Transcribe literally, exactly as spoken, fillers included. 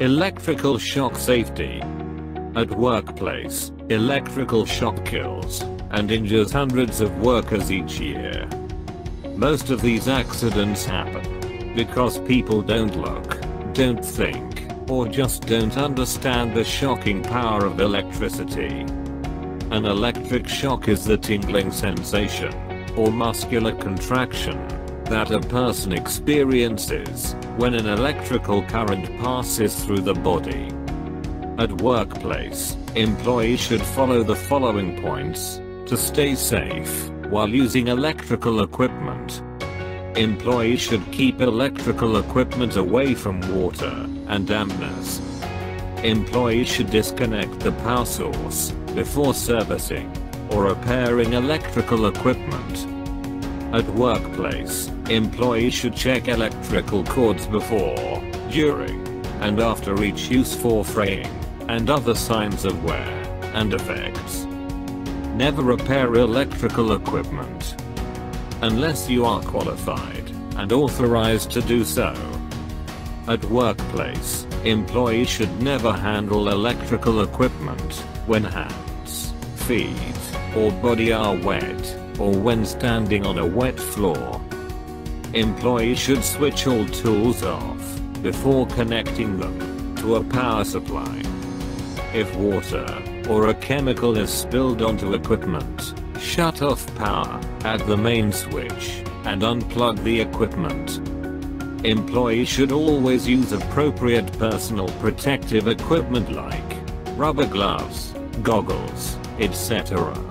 Electrical shock safety. At workplace, electrical shock kills and injures hundreds of workers each year. Most of these accidents happen because people don't look, don't think, or just don't understand the shocking power of electricity. An electric shock is the tingling sensation or muscular contraction that a person experiences when an electrical current passes through the body. At workplace, employees should follow the following points to stay safe while using electrical equipment. Employees should keep electrical equipment away from water and dampness. Employees should disconnect the power source before servicing or repairing electrical equipment. At workplace, employees should check electrical cords before, during, and after each use for fraying and other signs of wear and defects. Never repair electrical equipment unless you are qualified and authorized to do so. At workplace, employees should never handle electrical equipment when hands, feet, or body are wet, or when standing on a wet floor. Employees should switch all tools off before connecting them to a power supply. If water or a chemical is spilled onto equipment, shut off power at the main switch and unplug the equipment. Employees should always use appropriate personal protective equipment like rubber gloves, goggles, et cetera